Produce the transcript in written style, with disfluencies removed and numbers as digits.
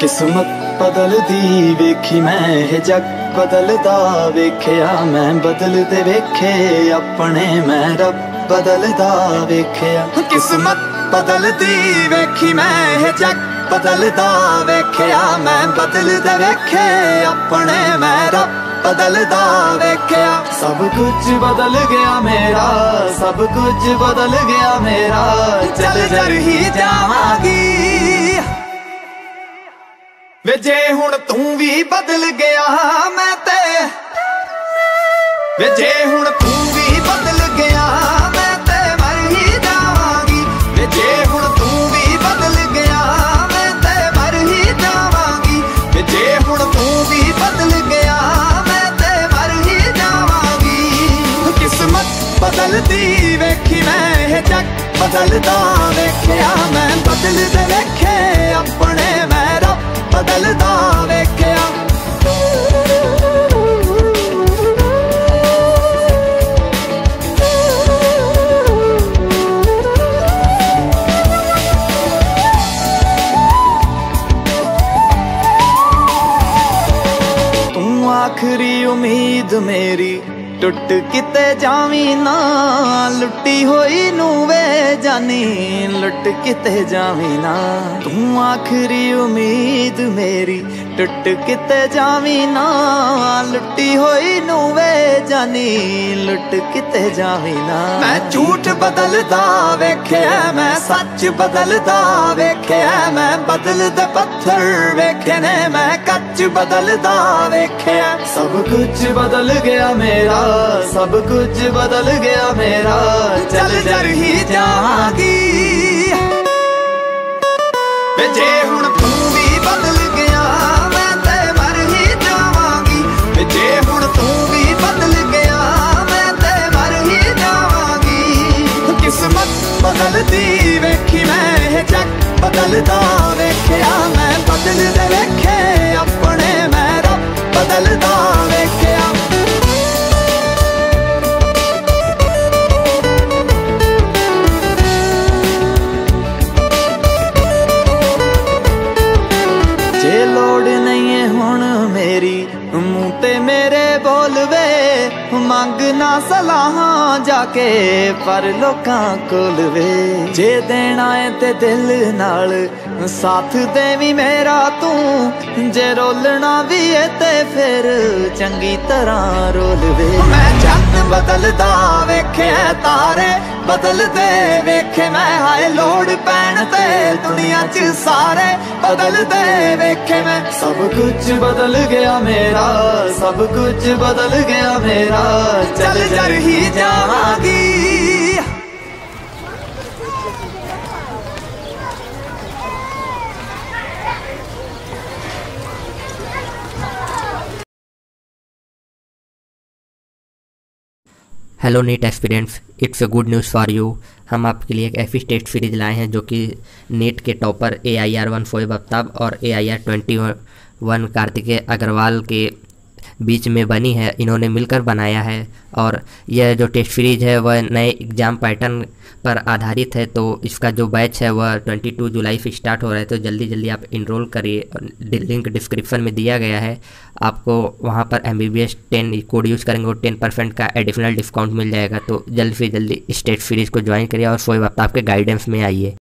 किस्मत बदल दी वेखी मैं है जग बदलदा वेख्या मैं बदलते वेखे अपने मैं रब बदलदा वेख्या किस्मत बदल दी वेखी मैं है जग बदलदा वेख्या मैं बदलते वेखे अपने मैं रब बदलदा वेख्या सब कुछ बदल गया मेरा सब कुछ बदल गया मेरा चल जर ही जावागी वे जे हुण तू भी बदल गया मैं ते वे जे हुण तू भी बदल गया मैं ते मर ही जावांगी वे जे हुण तू भी बदल गया मैं ते मर ही जावांगी वे जे हुण तू भी बदल गया मैं ते मर ही जावांगी किस्मत बदलदी वेखी मैं ये जग बदलदा वेख्या मैं बदलदे वेखे अपने मैं बदलदा वेख्या तू आखरी उम्मीद मेरी टुट किते जावी ना लुटी होई नूवे जानी लुट किते जावी ना तू आखरी उम्मीद मेरी टुट किते जावी ना लुटी होई नूवे जानी लुट किते जावी ना मैं झूठ बदलदा वेख्या मैं सच बदलदा वेख्या मैं बदलदे पत्थर वेखे ने मैं कच बदलदा वेख्या सब कुछ बदल गया मेरा सब कुछ बदल गया मेरा चल जर ही जावांगी वे जे हुण तू भी बदल गया मैं ते मर ही जावांगी वे जे हुण तू भी बदल गया मैं ते मर ही जावांगी किस्मत बदलदी वेखी मैं ये जग बदलदा वेख्या मैं बदलदे वेखे अपने मैं रब बदलदा वेख्या मंगना सलाहा जाके पर लोकां कोल वे जे देना है ते दिल नाल साथ देवी मेरा तू जे रोलना भी है ते फिर चंगी तरह रोल वे मैं जग बदलदा वेखे तारे बदलदे वेखे मैं हाय लोड पैण ते दुनिया च सारे बदलदे वेखे मैं सब कुछ बदल गया मेरा सब कुछ बदल गया मेरा चल जर ही जावांगी hello NEET experience it's a good news for you. हम आपके लिए एक एफिस्टेट सीरीज लाए हैं जो कि नीट के टॉपर AIR 1 सोहेब अफ्ताब और AIR 21 कार्तिक अग्रवाल के बीच में बनी है। इन्होंने मिलकर बनाया है और यह जो टेस्ट सीरीज है वह नए एग्ज़ाम पैटर्न पर आधारित है। तो इसका जो बैच है वह 22 जुलाई से स्टार्ट हो रहा है। तो जल्दी जल्दी आप इनरोल करिए, लिंक डिस्क्रिप्शन में दिया गया है। आपको वहां पर MBBS 10 कोड यूज़ करेंगे और 10% का एडिशनल डिस्काउंट मिल जाएगा। तो जल्द से जल्दी इस टेस्ट सीरीज़ को ज्वाइन करिए और सोहेब अफ्ताब के गाइडेंस में आइए।